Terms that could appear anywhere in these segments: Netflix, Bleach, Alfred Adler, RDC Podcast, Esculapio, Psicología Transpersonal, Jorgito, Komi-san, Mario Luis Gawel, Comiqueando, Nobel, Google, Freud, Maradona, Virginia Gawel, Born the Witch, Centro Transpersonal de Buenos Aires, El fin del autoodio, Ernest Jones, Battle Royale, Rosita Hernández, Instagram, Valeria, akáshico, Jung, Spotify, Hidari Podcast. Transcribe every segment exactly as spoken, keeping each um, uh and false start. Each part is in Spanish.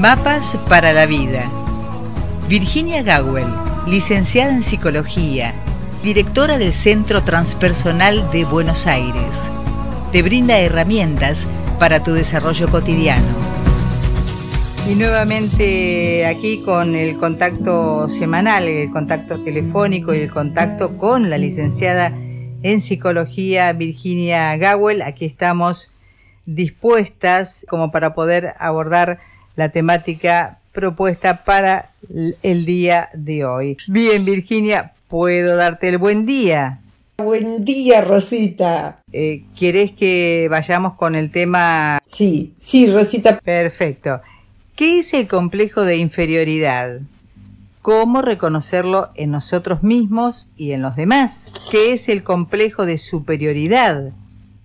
Mapas para la vida. Virginia Gawel, licenciada en Psicología, directora del Centro Transpersonal de Buenos Aires, te brinda herramientas para tu desarrollo cotidiano. Y nuevamente aquí con el contacto semanal, el contacto telefónico y el contacto con la licenciada en Psicología Virginia Gawel. Aquí estamos dispuestas como para poder abordar la temática propuesta para el día de hoy. Bien, Virginia, ¿puedo darte el buen día? Buen día, Rosita. Eh, ¿Querés que vayamos con el tema? Sí, sí, Rosita. Perfecto. ¿Qué es el complejo de inferioridad? ¿Cómo reconocerlo en nosotros mismos y en los demás? ¿Qué es el complejo de superioridad?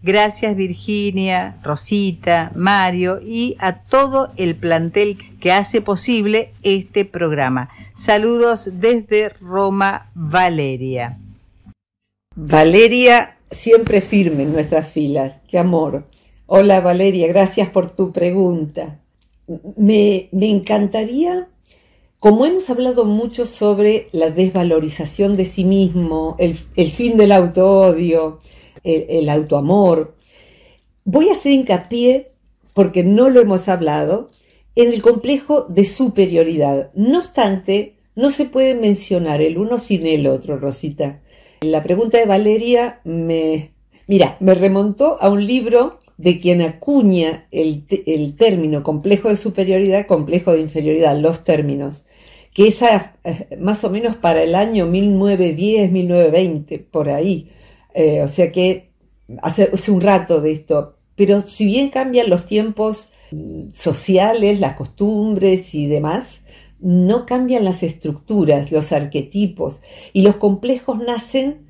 Gracias, Virginia, Rosita, Mario y a todo el plantel que hace posible este programa. Saludos desde Roma, Valeria. Valeria, siempre firme en nuestras filas. ¡Qué amor! Hola, Valeria, gracias por tu pregunta. Me, me encantaría, como hemos hablado mucho sobre la desvalorización de sí mismo, el, el fin del autoodio, El, el autoamor, voy a hacer hincapié, porque no lo hemos hablado, en el complejo de superioridad. No obstante, no se puede mencionar el uno sin el otro, Rosita. La pregunta de Valeria me, mira, me remontó a un libro de quien acuña el, el término complejo de superioridad, complejo de inferioridad, los términos, que es a, más o menos para el año mil novecientos diez, mil novecientos veinte, por ahí. Eh, o sea que hace, hace un rato de esto, pero si bien cambian los tiempos sociales, las costumbres y demás, no cambian las estructuras, los arquetipos, y los complejos nacen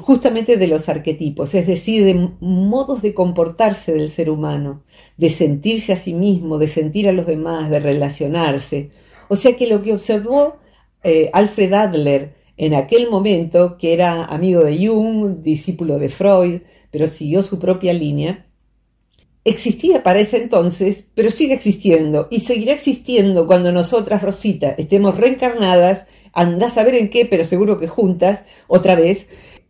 justamente de los arquetipos, es decir, de modos de comportarse del ser humano, de sentirse a sí mismo, de sentir a los demás, de relacionarse. O sea que lo que observó eh, Alfred Adler en aquel momento, que era amigo de Jung, discípulo de Freud, pero siguió su propia línea, existía para ese entonces, pero sigue existiendo y seguirá existiendo cuando nosotras, Rosita, estemos reencarnadas, andás a ver en qué, pero seguro que juntas, otra vez,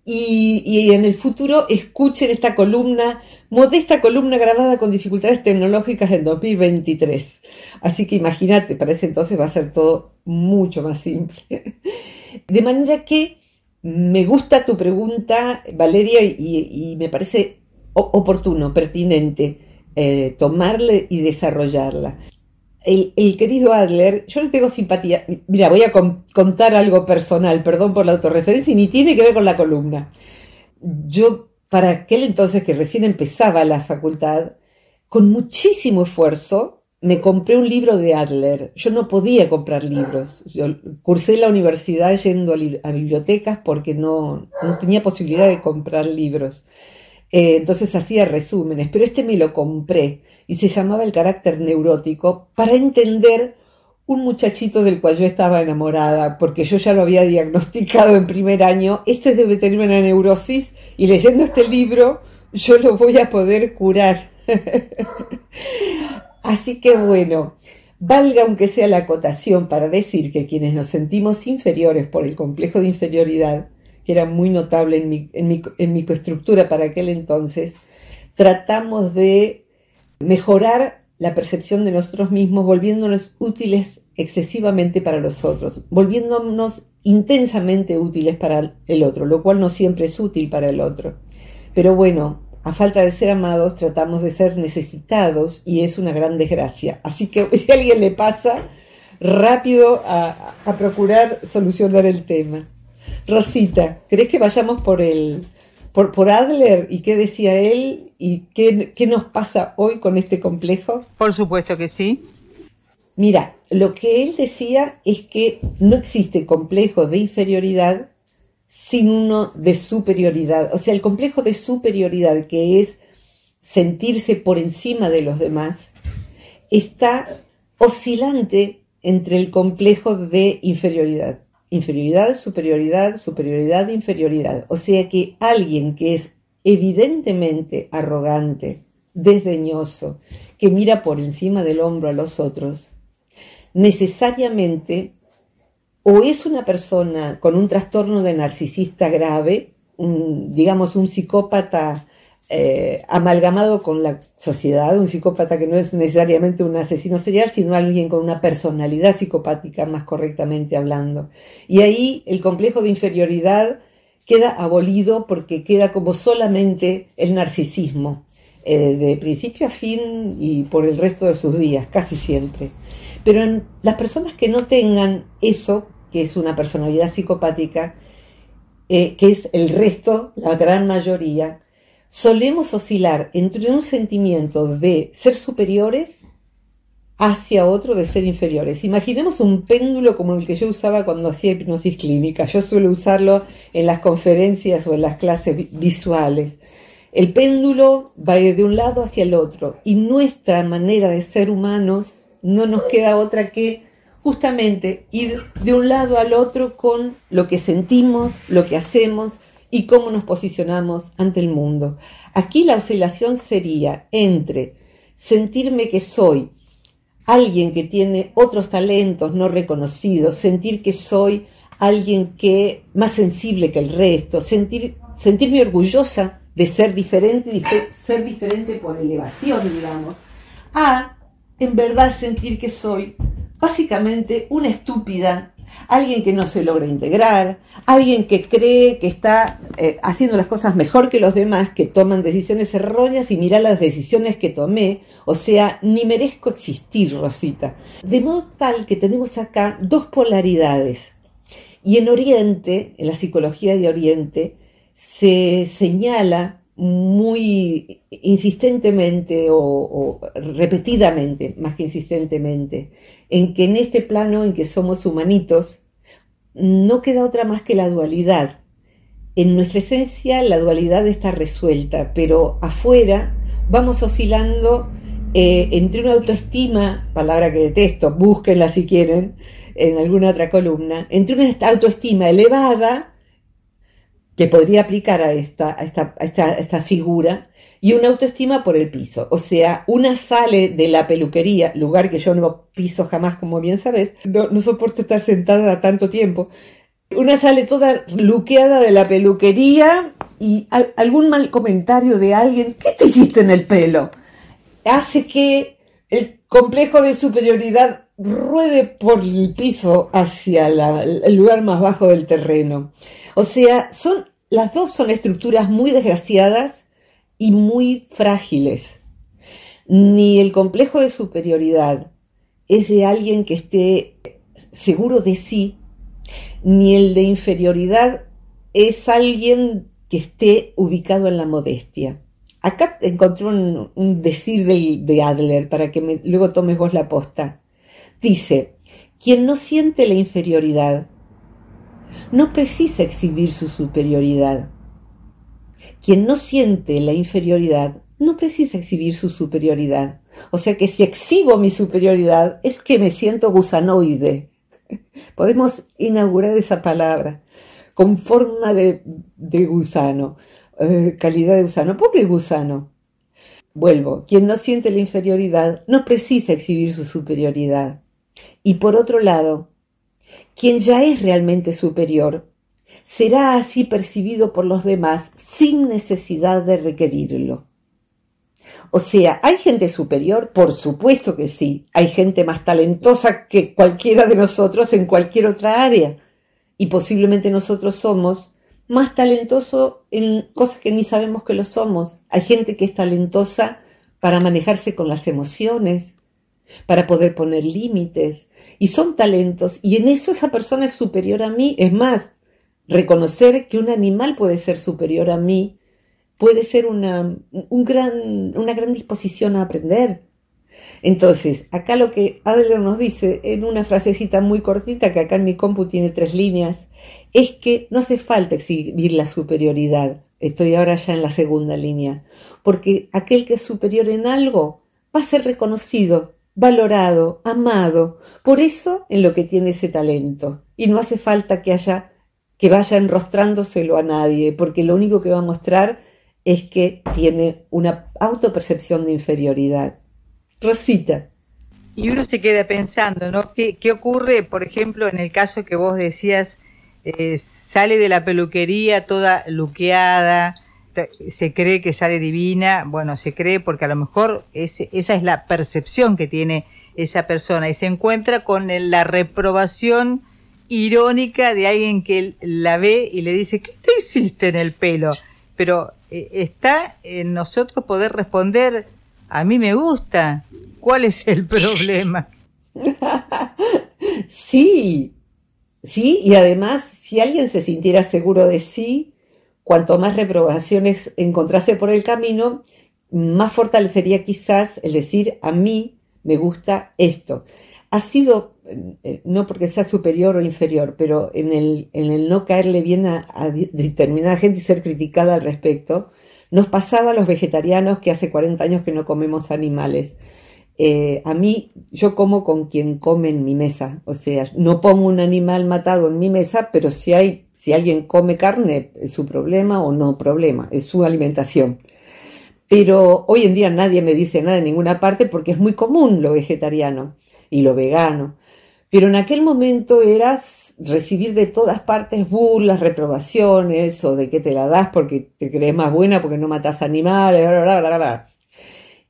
y, y en el futuro escuchen esta columna, modesta columna grabada con dificultades tecnológicas en dos mil veintitrés. Así que imagínate, para ese entonces va a ser todo mucho más simple. De manera que me gusta tu pregunta, Valeria, y, y me parece oportuno, pertinente, eh, tomarle y desarrollarla. El, el querido Adler, yo le tengo simpatía. Mira, voy a con, contar algo personal, perdón por la autorreferencia, y ni tiene que ver con la columna. Yo, para aquel entonces que recién empezaba la facultad, con muchísimo esfuerzo, me compré un libro de Adler. Yo no podía comprar libros. Yo cursé la universidad yendo a, a bibliotecas porque no, no tenía posibilidad de comprar libros. Eh, entonces hacía resúmenes, pero este me lo compré y se llamaba El carácter neurótico, para entender un muchachito del cual yo estaba enamorada, porque yo ya lo había diagnosticado en primer año. Este debe tener una neurosis y leyendo este libro yo lo voy a poder curar. Así que bueno, valga aunque sea la acotación para decir que quienes nos sentimos inferiores por el complejo de inferioridad, que era muy notable en mi, en mi, en mi estructura para aquel entonces, tratamos de mejorar la percepción de nosotros mismos, volviéndonos útiles excesivamente para los otros, volviéndonos intensamente útiles para el otro, lo cual no siempre es útil para el otro. Pero bueno, a falta de ser amados, tratamos de ser necesitados y es una gran desgracia. Así que si a alguien le pasa, rápido a, a procurar solucionar el tema. Rosita, ¿crees que vayamos por, el, por, por Adler y qué decía él y qué, qué nos pasa hoy con este complejo? Por supuesto que sí. Mira, lo que él decía es que no existe complejo de inferioridad sin uno de superioridad. O sea, el complejo de superioridad, que es sentirse por encima de los demás, está oscilante entre el complejo de inferioridad. Inferioridad, superioridad, superioridad, inferioridad. O sea que alguien que es evidentemente arrogante, desdeñoso, que mira por encima del hombro a los otros, necesariamente o es una persona con un trastorno de narcisista grave, un, digamos un psicópata eh, amalgamado con la sociedad, un psicópata que no es necesariamente un asesino serial, sino alguien con una personalidad psicopática, más correctamente hablando. Y ahí el complejo de inferioridad queda abolido porque queda como solamente el narcisismo, eh, de principio a fin y por el resto de sus días, casi siempre. Pero en las personas que no tengan eso, que es una personalidad psicopática, eh, que es el resto, la gran mayoría, solemos oscilar entre un sentimiento de ser superiores hacia otro de ser inferiores. Imaginemos un péndulo como el que yo usaba cuando hacía hipnosis clínica. Yo suelo usarlo en las conferencias o en las clases visuales. El péndulo va de un lado hacia el otro y nuestra manera de ser humanos no nos queda otra que justamente ir de un lado al otro con lo que sentimos, lo que hacemos y cómo nos posicionamos ante el mundo. Aquí la oscilación sería entre sentirme que soy alguien que tiene otros talentos no reconocidos, sentir que soy alguien que más sensible que el resto, sentir, sentirme orgullosa de ser diferente, dife- ser diferente por elevación, digamos, a en verdad sentir que soy básicamente una estúpida, alguien que no se logra integrar, alguien que cree que está eh, haciendo las cosas mejor que los demás, que toman decisiones erróneas y mirá las decisiones que tomé, o sea, ni merezco existir, Rosita. De modo tal que tenemos acá dos polaridades. Y en Oriente, en la psicología de Oriente, se señala muy insistentemente o, o repetidamente, más que insistentemente, en que en este plano en que somos humanitos no queda otra más que la dualidad. En nuestra esencia la dualidad está resuelta, pero afuera vamos oscilando eh, entre una autoestima, palabra que detesto, búsquenla si quieren en alguna otra columna, entre una autoestima elevada que podría aplicar a esta, a, esta, a, esta, a esta figura, y una autoestima por el piso. O sea, una sale de la peluquería, lugar que yo no piso jamás, como bien sabes, no, no soporto estar sentada tanto tiempo, una sale toda luqueada de la peluquería y a, algún mal comentario de alguien, ¿qué te hiciste en el pelo? Hace que el complejo de superioridad ruede por el piso hacia la, el lugar más bajo del terreno. O sea, son, las dos son estructuras muy desgraciadas y muy frágiles. Ni el complejo de superioridad es de alguien que esté seguro de sí, ni el de inferioridad es alguien que esté ubicado en la modestia. Acá encontré un, un decir de, de Adler para que me, luego tomes vos la posta. Dice, quien no siente la inferioridad no precisa exhibir su superioridad. Quien no siente la inferioridad no precisa exhibir su superioridad. O sea que si exhibo mi superioridad es que me siento gusanoide. Podemos inaugurar esa palabra con forma de, de gusano, eh, calidad de gusano, pobre gusano. Vuelvo, quien no siente la inferioridad no precisa exhibir su superioridad. Y por otro lado, quien ya es realmente superior será así percibido por los demás sin necesidad de requerirlo. O sea, ¿hay gente superior? Por supuesto que sí. Hay gente más talentosa que cualquiera de nosotros en cualquier otra área. Y posiblemente nosotros somos más talentosos en cosas que ni sabemos que lo somos. Hay gente que es talentosa para manejarse con las emociones, para poder poner límites, y son talentos, y en eso esa persona es superior a mí. Es más, reconocer que un animal puede ser superior a mí puede ser una, un gran, una gran disposición a aprender. Entonces, acá lo que Adler nos dice en una frasecita muy cortita, que acá en mi compu tiene tres líneas, es que no hace falta exhibir la superioridad. Estoy ahora ya en la segunda línea, porque aquel que es superior en algo va a ser reconocido, valorado, amado, por eso en lo que tiene ese talento. Y no hace falta que haya, que vaya enrostrándoselo a nadie, porque lo único que va a mostrar es que tiene una autopercepción de inferioridad. Rosita. Y uno se queda pensando, ¿no? ¿Qué, qué ocurre, por ejemplo, en el caso que vos decías, eh, sale de la peluquería toda luqueada, se cree que sale divina? Bueno, se cree porque a lo mejor es, esa es la percepción que tiene esa persona, y se encuentra con la reprobación irónica de alguien que la ve y le dice, ¿qué te hiciste en el pelo? Pero eh, está en nosotros poder responder, a mí me gusta, ¿cuál es el problema? Sí, sí, y además, si alguien se sintiera seguro de sí, cuanto más reprobaciones encontrase por el camino, más fortalecería quizás el decir, a mí me gusta esto. Ha sido, no porque sea superior o inferior, pero en el, en el no caerle bien a, a determinada gente y ser criticada al respecto, nos pasaba a los vegetarianos que hace cuarenta años que no comemos animales. Eh, a mí, yo como con quien come en mi mesa, o sea, no pongo un animal matado en mi mesa, pero si hay, si alguien come carne, es su problema o no problema, es su alimentación. Pero hoy en día nadie me dice nada en ninguna parte porque es muy común lo vegetariano y lo vegano. Pero en aquel momento era recibir de todas partes burlas, reprobaciones, o de que te la das porque te crees más buena porque no matas animales, bla, bla, bla, bla.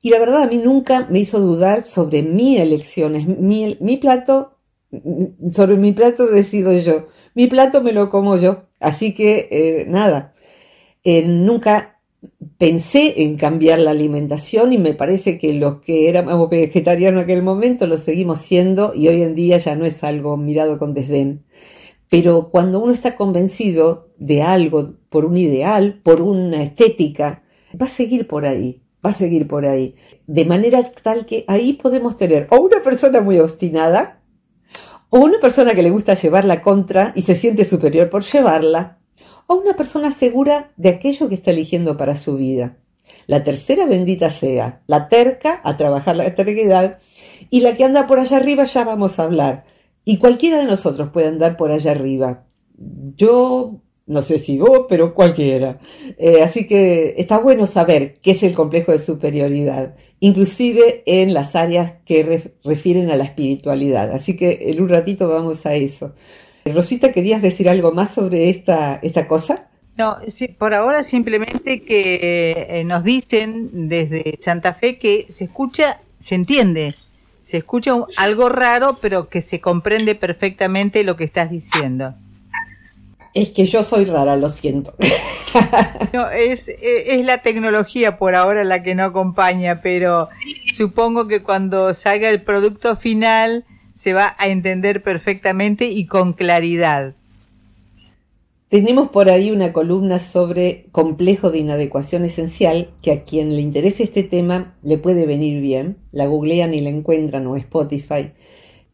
Y la verdad a mí nunca me hizo dudar sobre mi elecciones, mi, mi plato, sobre mi plato decido yo, mi plato me lo como yo, así que eh, nada, eh, nunca pensé en cambiar la alimentación y me parece que los que éramos vegetarianos en aquel momento lo seguimos siendo y hoy en día ya no es algo mirado con desdén. Pero cuando uno está convencido de algo, por un ideal, por una estética, va a seguir por ahí. va a seguir por ahí, de manera tal que ahí podemos tener o una persona muy obstinada, o una persona que le gusta llevar la contra y se siente superior por llevarla, o una persona segura de aquello que está eligiendo para su vida. La tercera bendita sea, la terca, a trabajar la terquedad, y la que anda por allá arriba ya vamos a hablar, y cualquiera de nosotros puede andar por allá arriba. Yo... no sé si vos, pero cualquiera. Eh, así que está bueno saber qué es el complejo de superioridad, inclusive en las áreas que re refieren a la espiritualidad. Así que en un ratito vamos a eso. Rosita, ¿querías decir algo más sobre esta, esta cosa? No, sí, por ahora simplemente que eh, nos dicen desde Santa Fe que se escucha, se entiende, se escucha un, algo raro, pero que se comprende perfectamente lo que estás diciendo. Es que yo soy rara, lo siento. No, es, es, es la tecnología por ahora la que no acompaña, pero supongo que cuando salga el producto final se va a entender perfectamente y con claridad. Tenemos por ahí una columna sobre complejo de inadecuación esencial, que a quien le interese este tema le puede venir bien. La googlean y la encuentran, o Spotify.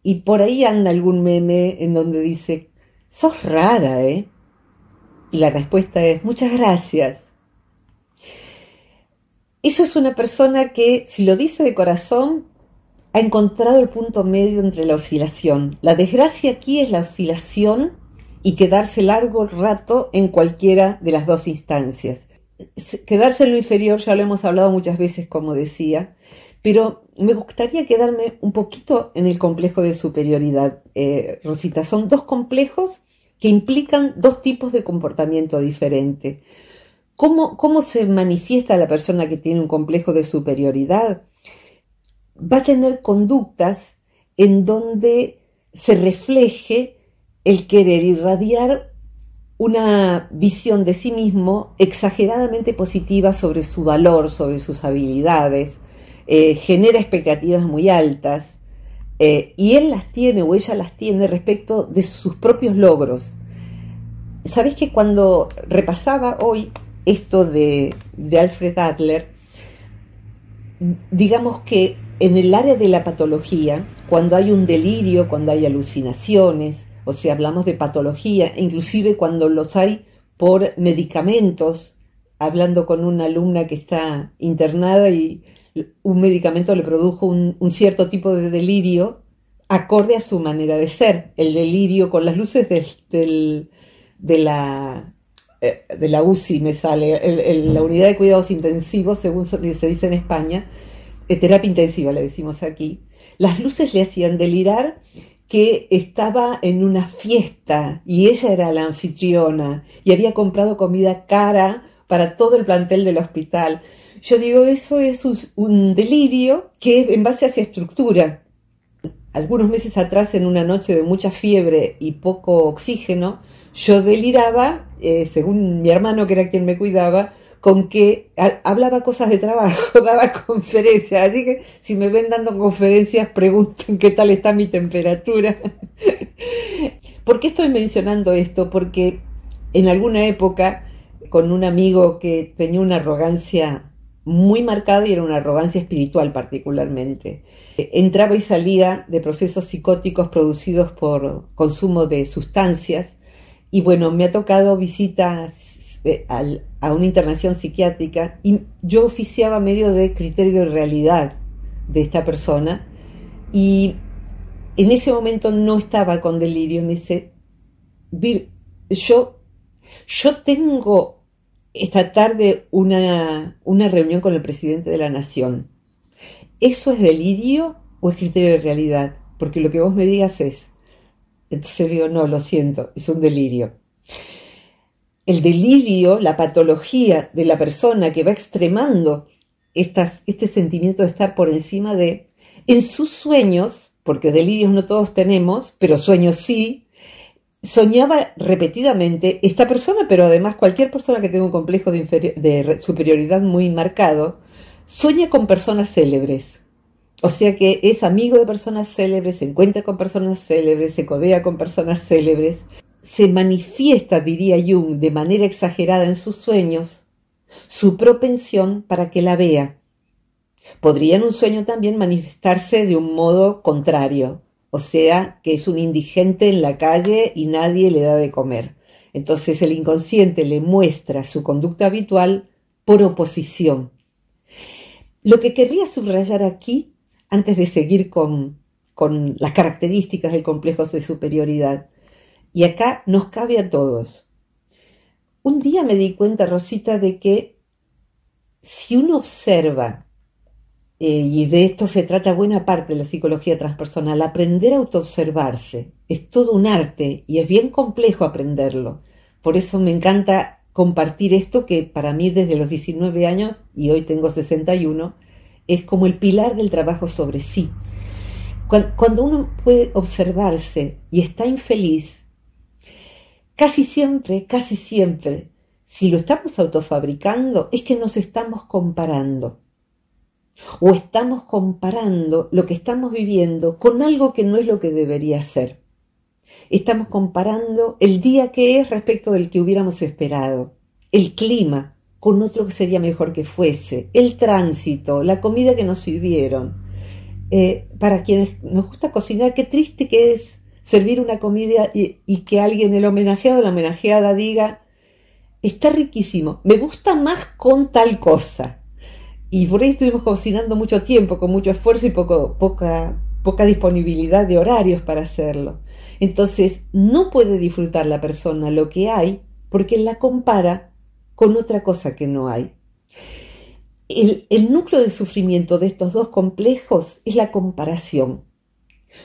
Y por ahí anda algún meme en donde dice... sos rara, ¿eh? Y la respuesta es, muchas gracias. Eso es una persona que, si lo dice de corazón, ha encontrado el punto medio entre la oscilación. La desgracia aquí es la oscilación y quedarse largo rato en cualquiera de las dos instancias. Quedarse en lo inferior, ya lo hemos hablado muchas veces, como decía, pero me gustaría quedarme un poquito en el complejo de superioridad, eh, Rosita. Son dos complejos que implican dos tipos de comportamiento diferente. ¿Cómo, cómo se manifiesta la persona que tiene un complejo de superioridad? Va a tener conductas en donde se refleje el querer irradiar una visión de sí mismo exageradamente positiva sobre su valor, sobre sus habilidades. Eh, genera expectativas muy altas eh, y él las tiene o ella las tiene respecto de sus propios logros. Sabés que cuando repasaba hoy esto de, de Alfred Adler, digamos que en el área de la patología, cuando hay un delirio, cuando hay alucinaciones, o sea, hablamos de patología, inclusive cuando los hay por medicamentos, hablando con una alumna que está internada y un medicamento le produjo un, un cierto tipo de delirio acorde a su manera de ser, el delirio con las luces del, del, de, la, de la U C I me sale, el, el, la unidad de cuidados intensivos, según se dice en España, terapia intensiva le decimos aquí, Las luces le hacían delirar que estaba en una fiesta y ella era la anfitriona y había comprado comida cara para todo el plantel del hospital. Yo digo, eso es un, un delirio que es en base a esa estructura. Algunos meses atrás, en una noche de mucha fiebre y poco oxígeno, yo deliraba, eh, según mi hermano, que era quien me cuidaba, con que a, hablaba cosas de trabajo, daba conferencias. Así que si me ven dando conferencias, pregunten qué tal está mi temperatura. ¿Por qué estoy mencionando esto? Porque en alguna época, con un amigo que tenía una arrogancia muy marcada, y era una arrogancia espiritual particularmente, entraba y salía de procesos psicóticos producidos por consumo de sustancias. Y bueno, me ha tocado visitas a una internación psiquiátrica y yo oficiaba medio de criterio de realidad de esta persona, y en ese momento no estaba con delirio. Me dice, Vir, yo, yo tengo esta tarde una, una reunión con el presidente de la nación. ¿Eso es delirio o es criterio de realidad? Porque lo que vos me digas es... Entonces le digo, no, lo siento, es un delirio. El delirio, la patología de la persona que va extremando estas, este sentimiento de estar por encima de, en sus sueños, porque delirios no todos tenemos, pero sueños sí, soñaba repetidamente esta persona, pero además cualquier persona que tenga un complejo de, de superioridad muy marcado, sueña con personas célebres. O sea que es amigo de personas célebres, se encuentra con personas célebres, se codea con personas célebres, se manifiesta, diría Jung, de manera exagerada en sus sueños, su propensión para que la vea. Podría en un sueño también manifestarse de un modo contrario, o sea que es un indigente en la calle y nadie le da de comer. Entonces el inconsciente le muestra su conducta habitual por oposición. Lo que querría subrayar aquí, antes de seguir con, con las características del complejo de superioridad, y acá nos cabe a todos. Un día me di cuenta, Rosita, de que si uno observa, eh, y de esto se trata buena parte de la psicología transpersonal, aprender a autoobservarse es todo un arte y es bien complejo aprenderlo. Por eso me encanta compartir esto, que para mí desde los diecinueve años, y hoy tengo sesenta y uno, es como el pilar del trabajo sobre sí. Cuando uno puede observarse y está infeliz, casi siempre, casi siempre, si lo estamos autofabricando, es que nos estamos comparando. O estamos comparando lo que estamos viviendo con algo que no es lo que debería ser. Estamos comparando el día que es respecto del que hubiéramos esperado, el clima con otro que sería mejor que fuese, el tránsito, la comida que nos sirvieron. Eh, para quienes nos gusta cocinar, qué triste que es servir una comida y, y que alguien, el homenajeado o la homenajeada, diga, está riquísimo, me gusta más con tal cosa. Y por ahí estuvimos cocinando mucho tiempo, con mucho esfuerzo y poco, poca, poca disponibilidad de horarios para hacerlo. Entonces no puede disfrutar la persona lo que hay porque la compara con otra cosa que no hay. El, el núcleo de sufrimiento de estos dos complejos es la comparación.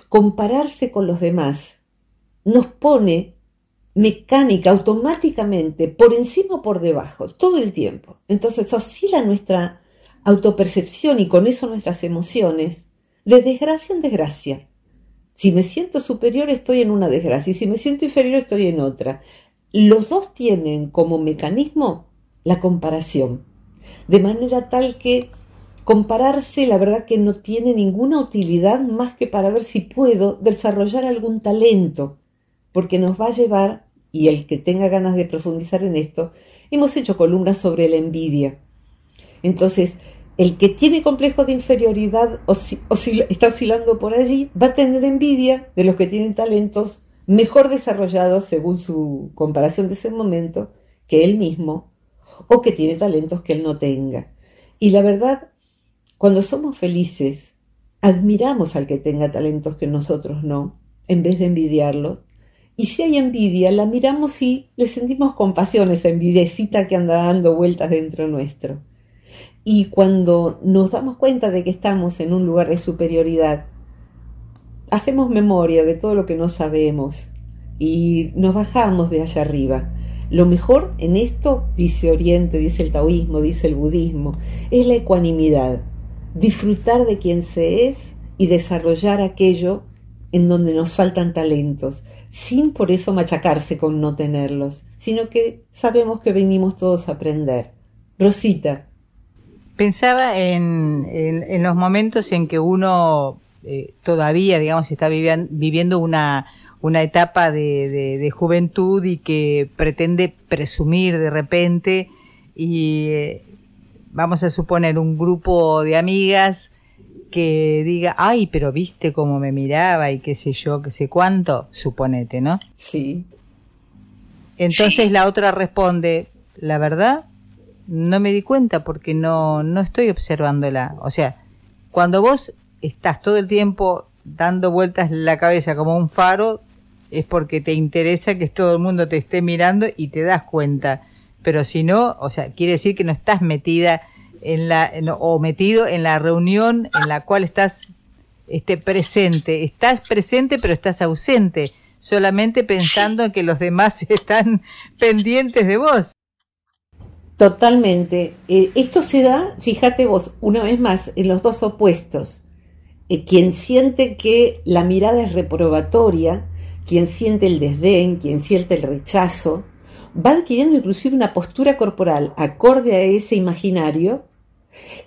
Compararse con los demás nos pone mecánica, automáticamente, por encima o por debajo, todo el tiempo. Entonces oscila nuestra autopercepción y con eso nuestras emociones, de desgracia en desgracia. Si me siento superior, estoy en una desgracia, y si me siento inferior, estoy en otra. Los dos tienen como mecanismo la comparación, de manera tal que compararse, la verdad que no tiene ninguna utilidad más que para ver si puedo desarrollar algún talento, porque nos va a llevar, y el que tenga ganas de profundizar en esto, hemos hecho columnas sobre la envidia. Entonces, el que tiene complejo de inferioridad oscil- oscil- está oscilando por allí, va a tener envidia de los que tienen talentos mejor desarrollados según su comparación de ese momento que él mismo, o que tiene talentos que él no tenga. Y la verdad, cuando somos felices, admiramos al que tenga talentos que nosotros no, en vez de envidiarlos. Y si hay envidia, la miramos y le sentimos compasión, esa envidiecita que anda dando vueltas dentro nuestro. Y cuando nos damos cuenta de que estamos en un lugar de superioridad, hacemos memoria de todo lo que no sabemos y nos bajamos de allá arriba. Lo mejor en esto, dice Oriente, dice el taoísmo, dice el budismo, es la ecuanimidad. Disfrutar de quien se es y desarrollar aquello en donde nos faltan talentos, sin por eso machacarse con no tenerlos, sino que sabemos que venimos todos a aprender. Rosita. Pensaba en, en, en los momentos en que uno eh, todavía, digamos, está vivian, viviendo una... una etapa de, de, de juventud y que pretende presumir de repente y eh, vamos a suponer un grupo de amigas que diga, ay, pero viste cómo me miraba y qué sé yo, qué sé cuánto, suponete, ¿no? Sí. Entonces sí. La otra responde, la verdad, no me di cuenta porque no, no estoy observándola. O sea, cuando vos estás todo el tiempo dando vueltas la cabeza como un faro, es porque te interesa que todo el mundo te esté mirando y te das cuenta, pero si no, o sea, quiere decir que no estás metida en la en, o metido en la reunión en la cual estás este, presente, estás presente pero estás ausente, solamente pensando en que los demás están pendientes de vos. Totalmente, eh, esto se da, fíjate vos, una vez más, en los dos opuestos. Quien siente que la mirada es reprobatoria, quien siente el desdén, quien siente el rechazo, va adquiriendo inclusive una postura corporal acorde a ese imaginario,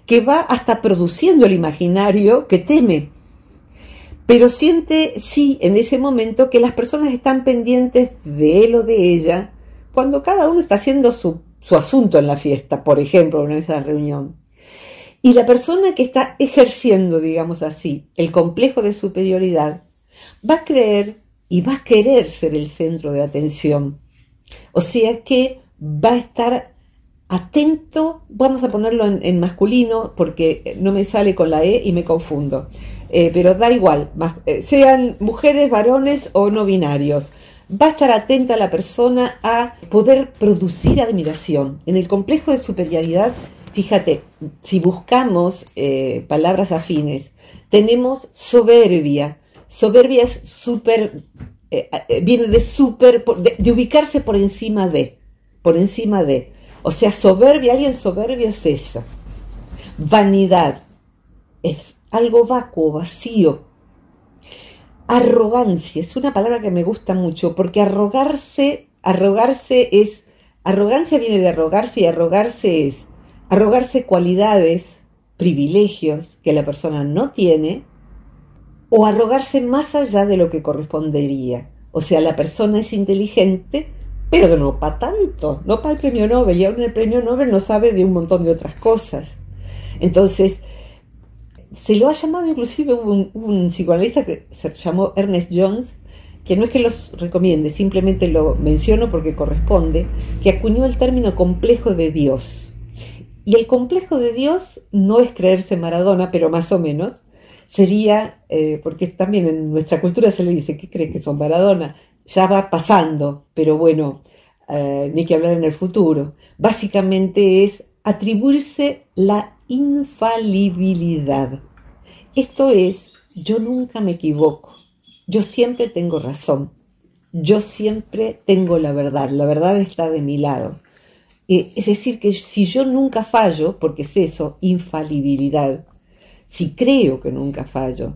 que va hasta produciendo el imaginario que teme. Pero siente, sí, en ese momento que las personas están pendientes de él o de ella, cuando cada uno está haciendo su, su asunto en la fiesta, por ejemplo, en esa reunión. Y la persona que está ejerciendo, digamos así, el complejo de superioridad, va a creer y va a querer ser el centro de atención. O sea que va a estar atento, vamos a ponerlo en, en masculino porque no me sale con la E y me confundo. Eh, pero da igual, más, eh, sean mujeres, varones o no binarios. Va a estar atenta la persona a poder producir admiración. En el complejo de superioridad, fíjate, si buscamos eh, palabras afines, tenemos soberbia. Soberbia es super, eh, viene de super, de, de ubicarse por encima de, por encima de. O sea, soberbia, alguien soberbio es eso. Vanidad es algo vacuo, vacío. Arrogancia es una palabra que me gusta mucho porque arrogarse, arrogarse es, arrogancia viene de arrogarse y arrogarse es. Arrogarse cualidades, privilegios que la persona no tiene, o arrogarse más allá de lo que correspondería. O sea, la persona es inteligente, pero no para tanto, no para el premio Nobel, y aún el premio Nobel no sabe de un montón de otras cosas. Entonces, se lo ha llamado inclusive un, un psicoanalista que se llamó Ernest Jones, que no es que los recomiende, simplemente lo menciono porque corresponde, que acuñó el término complejo de Dios. Y el complejo de Dios no es creerse Maradona, pero más o menos, sería, eh, porque también en nuestra cultura se le dice, ¿qué crees que son Maradona? Ya va pasando, pero bueno, eh, ni que hablar en el futuro. Básicamente es atribuirse la infalibilidad. Esto es, yo nunca me equivoco, yo siempre tengo razón, yo siempre tengo la verdad, la verdad está de mi lado. Eh, es decir, que si yo nunca fallo, porque es eso, infalibilidad, si creo que nunca fallo,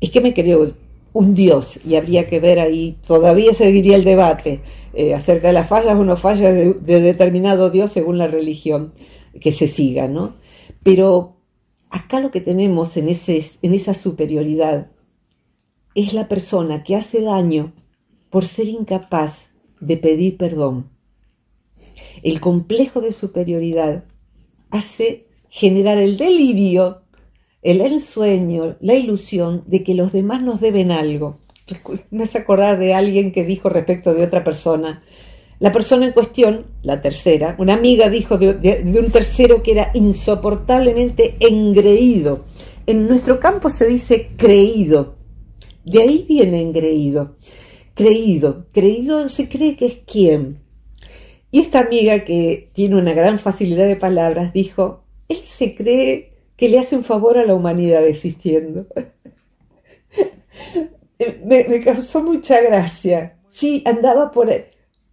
es que me creo un Dios, y habría que ver ahí, todavía seguiría el debate eh, acerca de las fallas o no fallas de, de determinado Dios según la religión que se siga, ¿no? Pero acá lo que tenemos en, ese, en esa superioridad es la persona que hace daño por ser incapaz de pedir perdón. El complejo de superioridad hace generar el delirio, el ensueño, la ilusión de que los demás nos deben algo. Me hace acordar de alguien que dijo respecto de otra persona. La persona en cuestión, la tercera, una amiga dijo de, de, de un tercero que era insoportablemente engreído. En nuestro campo se dice creído. De ahí viene engreído. Creído. Creído se cree que es quién. Y esta amiga que tiene una gran facilidad de palabras dijo, él se cree que le hace un favor a la humanidad existiendo. me, me causó mucha gracia. Sí, andaba por ahí.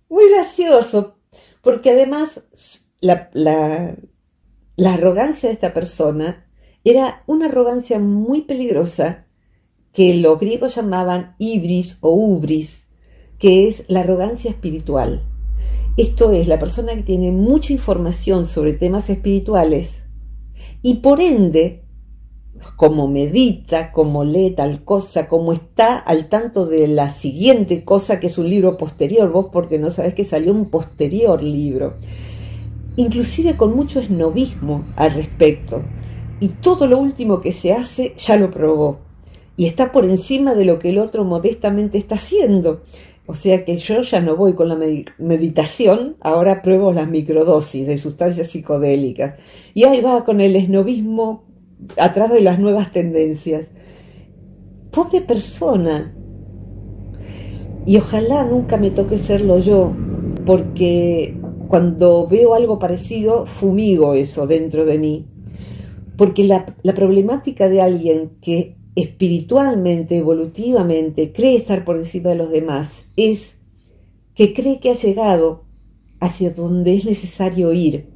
Muy gracioso, porque además la, la, la arrogancia de esta persona era una arrogancia muy peligrosa que los griegos llamaban ibris o ubris, que es la arrogancia espiritual. Esto es, la persona que tiene mucha información sobre temas espirituales y por ende, como medita, como lee tal cosa, como está al tanto de la siguiente cosa que es un libro posterior, vos porque no sabés que salió un posterior libro, inclusive con mucho esnovismo al respecto, y todo lo último que se hace ya lo probó y está por encima de lo que el otro modestamente está haciendo. O sea que yo ya no voy con la meditación, ahora pruebo las microdosis de sustancias psicodélicas. Y ahí va con el esnovismo atrás de las nuevas tendencias. Pobre persona. Y ojalá nunca me toque serlo yo, porque cuando veo algo parecido, fumigo eso dentro de mí. Porque la, la problemática de alguien que espiritualmente, evolutivamente, cree estar por encima de los demás, es que cree que ha llegado hacia donde es necesario ir.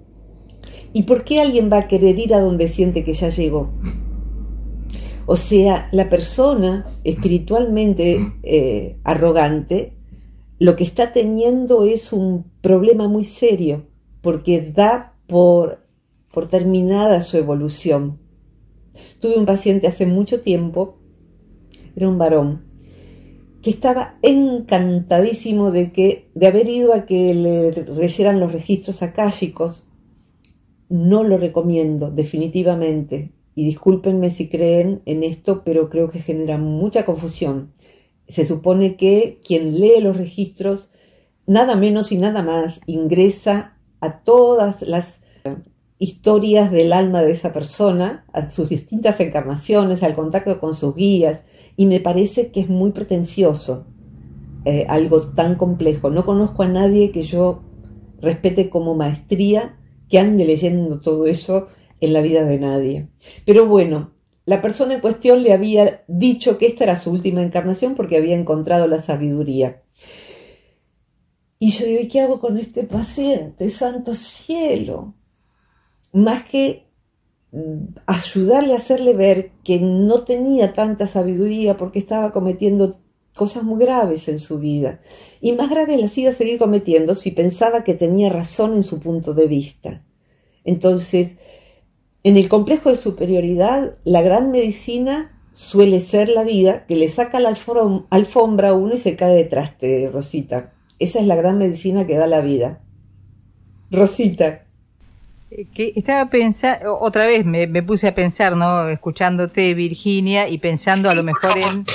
¿Y por qué alguien va a querer ir a donde siente que ya llegó? O sea, la persona espiritualmente eh, arrogante, lo que está teniendo es un problema muy serio, porque da por, por terminada su evolución. Tuve un paciente hace mucho tiempo, era un varón, que estaba encantadísimo de, que, de haber ido a que le leyeran los registros akáshicos. No lo recomiendo, definitivamente. Y discúlpenme si creen en esto, pero creo que genera mucha confusión. Se supone que quien lee los registros, nada menos y nada más, ingresa a todas las historias del alma de esa persona, a sus distintas encarnaciones, al contacto con sus guías, y me parece que es muy pretencioso eh, algo tan complejo. No conozco a nadie que yo respete como maestría que ande leyendo todo eso en la vida de nadie. Pero bueno, la persona en cuestión le había dicho que esta era su última encarnación porque había encontrado la sabiduría. Y yo digo, ¿y qué hago con este paciente? ¡Santo cielo! Más que ayudarle a hacerle ver que no tenía tanta sabiduría porque estaba cometiendo cosas muy graves en su vida. Y más graves las iba a seguir cometiendo si pensaba que tenía razón en su punto de vista. Entonces, en el complejo de superioridad, la gran medicina suele ser la vida, que le saca la alfom- alfombra a uno y se cae de traste, Rosita. Esa es la gran medicina que da la vida. Rosita. Que estaba pensando, otra vez me, me puse a pensar, ¿no? Escuchándote, Virginia, y pensando a lo mejor en,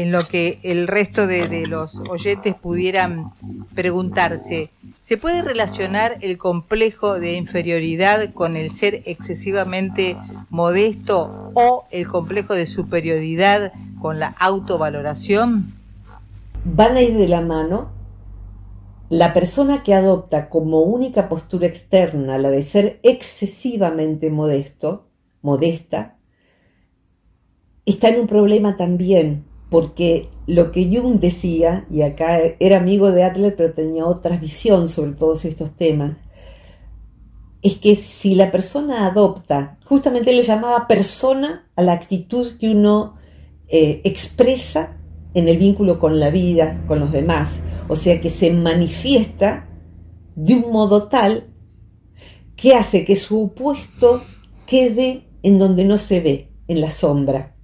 en lo que el resto de, de los oyentes pudieran preguntarse. ¿Se puede relacionar el complejo de inferioridad con el ser excesivamente modesto o el complejo de superioridad con la autovaloración? Van a ir de la mano. La persona que adopta como única postura externa la de ser excesivamente modesto, modesta, está en un problema también, porque lo que Jung decía, y acá era amigo de Adler pero tenía otra visión sobre todos estos temas, es que si la persona adopta, justamente le llamaba persona a la actitud que uno eh, expresa en el vínculo con la vida, con los demás, o sea que se manifiesta de un modo tal que hace que su opuesto quede en donde no se ve, en la sombra.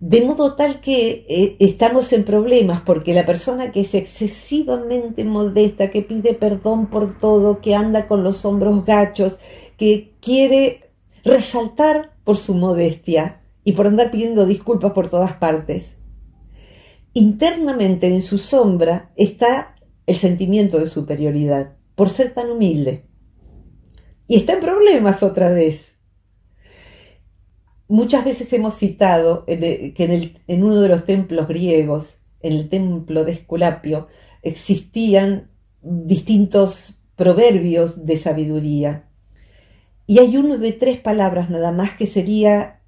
De modo tal que eh, estamos en problemas porque la persona que es excesivamente modesta, que pide perdón por todo, que anda con los hombros gachos, que quiere resaltar por su modestia y por andar pidiendo disculpas por todas partes, internamente en su sombra está el sentimiento de superioridad por ser tan humilde y está en problemas otra vez. Muchas veces hemos citado que en, el, en uno de los templos griegos, en el templo de Esculapio, existían distintos proverbios de sabiduría y hay uno de tres palabras nada más que sería,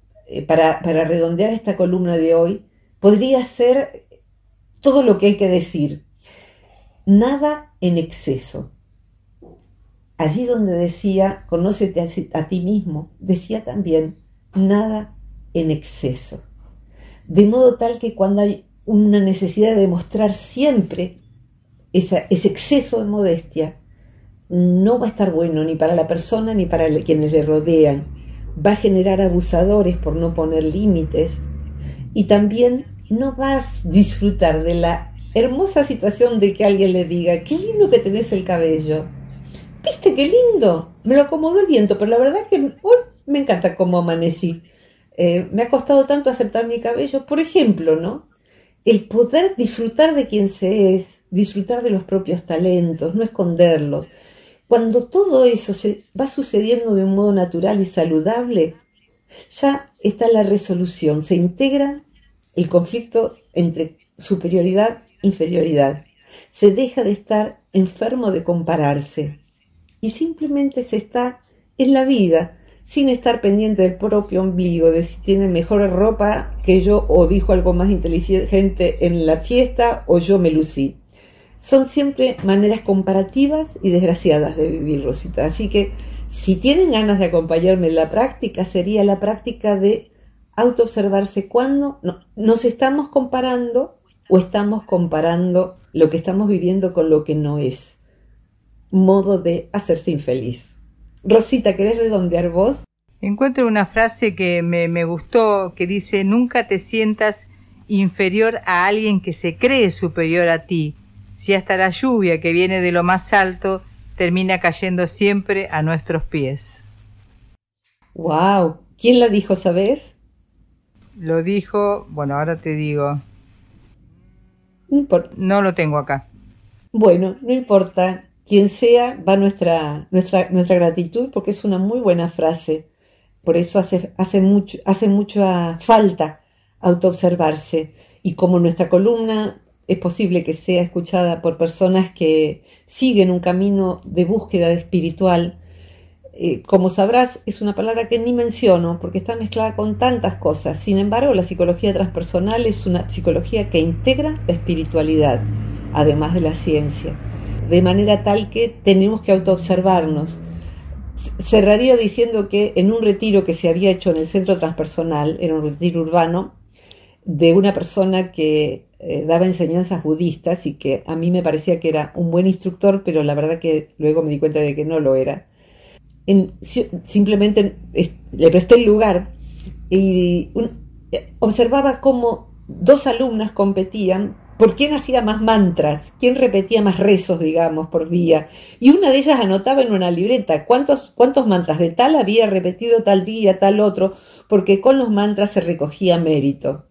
para, para redondear esta columna de hoy, podría ser todo lo que hay que decir. Nada en exceso. Allí donde decía, conócete a ti mismo, decía también, nada en exceso. De modo tal que cuando hay una necesidad de demostrar siempre esa, ese exceso de modestia, no va a estar bueno ni para la persona ni para quienes le rodean. Va a generar abusadores por no poner límites y también no vas a disfrutar de la hermosa situación de que alguien le diga, qué lindo que tenés el cabello. ¿Viste qué lindo? Me lo acomodó el viento, pero la verdad que hoy me encanta cómo amanecí. Eh, me ha costado tanto aceptar mi cabello. Por ejemplo, ¿no? El poder disfrutar de quien se es, disfrutar de los propios talentos, no esconderlos. Cuando todo eso se va sucediendo de un modo natural y saludable, ya está la resolución. Se integra el conflicto entre superioridad e inferioridad. Se deja de estar enfermo de compararse. Y simplemente se está en la vida, sin estar pendiente del propio ombligo, de si tiene mejor ropa que yo, o dijo algo más inteligente en la fiesta, o yo me lucí. Son siempre maneras comparativas y desgraciadas de vivir, Rosita. Así que, si tienen ganas de acompañarme en la práctica, sería la práctica de autoobservarse cuando nos estamos comparando o estamos comparando lo que estamos viviendo con lo que no es. Modo de hacerse infeliz. Rosita, ¿querés redondear vos? Encuentro una frase que me, me gustó, que dice, nunca te sientas inferior a alguien que se cree superior a ti, si hasta la lluvia que viene de lo más alto termina cayendo siempre a nuestros pies. ¡Wow! ¿Quién la dijo, sabés? Lo dijo, bueno, ahora te digo. No importa. No lo tengo acá. Bueno, no importa. Quien sea, va nuestra, nuestra, nuestra gratitud, porque es una muy buena frase. Por eso hace, hace, mucho, hace mucha falta autoobservarse. Y como nuestra columna es posible que sea escuchada por personas que siguen un camino de búsqueda espiritual, eh, como sabrás, es una palabra que ni menciono, porque está mezclada con tantas cosas. Sin embargo, la psicología transpersonal es una psicología que integra la espiritualidad, además de la ciencia, de manera tal que tenemos que autoobservarnos. Cerraría diciendo que en un retiro que se había hecho en el Centro Transpersonal, en un retiro urbano, de una persona que eh, daba enseñanzas budistas y que a mí me parecía que era un buen instructor, pero la verdad que luego me di cuenta de que no lo era. En, simplemente le presté el lugar y un, observaba cómo dos alumnas competían por quién hacía más mantras, quién repetía más rezos, digamos, por día. Y una de ellas anotaba en una libreta cuántos, cuántos mantras de tal había repetido tal día, tal otro, porque con los mantras se recogía mérito.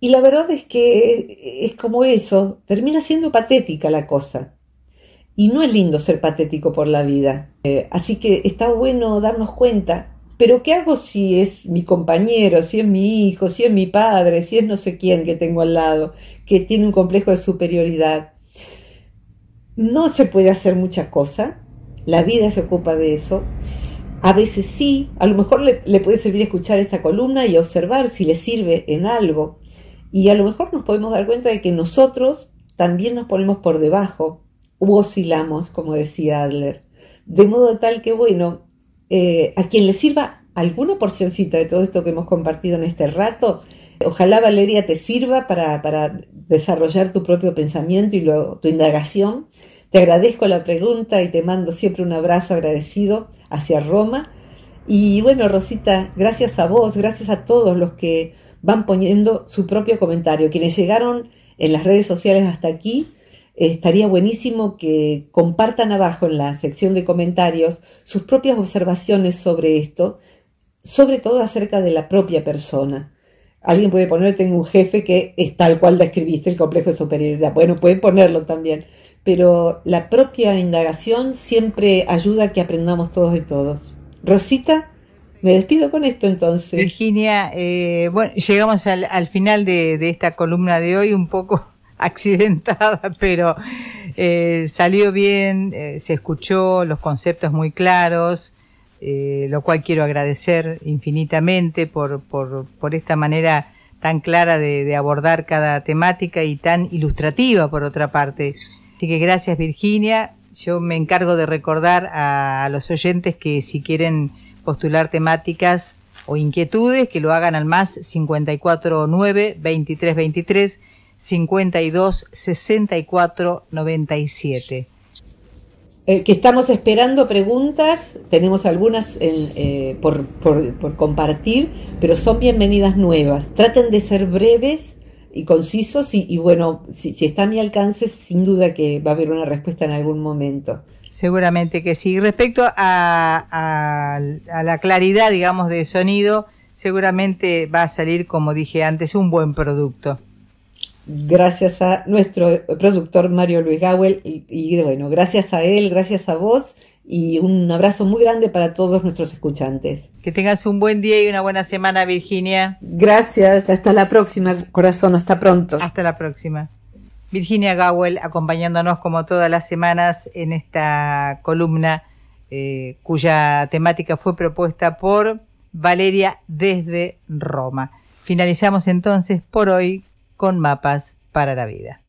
Y la verdad es que es como eso, termina siendo patética la cosa. Y no es lindo ser patético por la vida. Eh, así que está bueno darnos cuenta, pero ¿qué hago si es mi compañero, si es mi hijo, si es mi padre, si es no sé quién que tengo al lado, que tiene un complejo de superioridad? No se puede hacer mucha cosa, la vida se ocupa de eso. A veces sí, a lo mejor le, le puede servir escuchar esta columna y observar si le sirve en algo. Y a lo mejor nos podemos dar cuenta de que nosotros también nos ponemos por debajo, o oscilamos, como decía Adler. De modo tal que, bueno, Eh, a quien le sirva alguna porcioncita de todo esto que hemos compartido en este rato, ojalá, Valeria, te sirva para, para desarrollar tu propio pensamiento y lo, tu indagación. Te agradezco la pregunta y te mando siempre un abrazo agradecido hacia Roma. Y bueno, Rosita, gracias a vos, gracias a todos los que van poniendo su propio comentario. Quienes llegaron en las redes sociales hasta aquí, estaría buenísimo que compartan abajo en la sección de comentarios sus propias observaciones sobre esto, sobre todo acerca de la propia persona. Alguien puede poner, tengo un jefe que es tal cual describiste, el complejo de superioridad. Bueno, pueden ponerlo también, pero la propia indagación siempre ayuda a que aprendamos todos de todos. Rosita, me despido con esto entonces. Virginia, eh, bueno, llegamos al, al final de, de esta columna de hoy, un poco accidentada, pero eh, salió bien, eh, se escuchó los conceptos muy claros, eh, lo cual quiero agradecer infinitamente por, por, por esta manera tan clara de, de abordar cada temática y tan ilustrativa por otra parte. Así que gracias, Virginia. Yo me encargo de recordar a, a los oyentes que si quieren postular temáticas o inquietudes, que lo hagan al más cinco cuatro nueve, veintitrés veintitrés, cincuenta y dos sesenta y cuatro noventa y siete. Eh, que estamos esperando preguntas, tenemos algunas en, eh, por, por, por compartir, pero son bienvenidas nuevas. Traten de ser breves y concisos y, y bueno, si, si está a mi alcance, sin duda que va a haber una respuesta en algún momento. Seguramente que sí. Respecto a, a, a la claridad, digamos, de sonido, seguramente va a salir, como dije antes, un buen producto. Gracias a nuestro productor Mario Luis Gawel y, y bueno, gracias a él, gracias a vos y un abrazo muy grande para todos nuestros escuchantes. Que tengas un buen día y una buena semana, Virginia. Gracias, hasta la próxima, corazón, hasta pronto. Hasta la próxima. Virginia Gawel acompañándonos como todas las semanas en esta columna eh, cuya temática fue propuesta por Valeria desde Roma. Finalizamos entonces por hoy con Mapas para la Vida.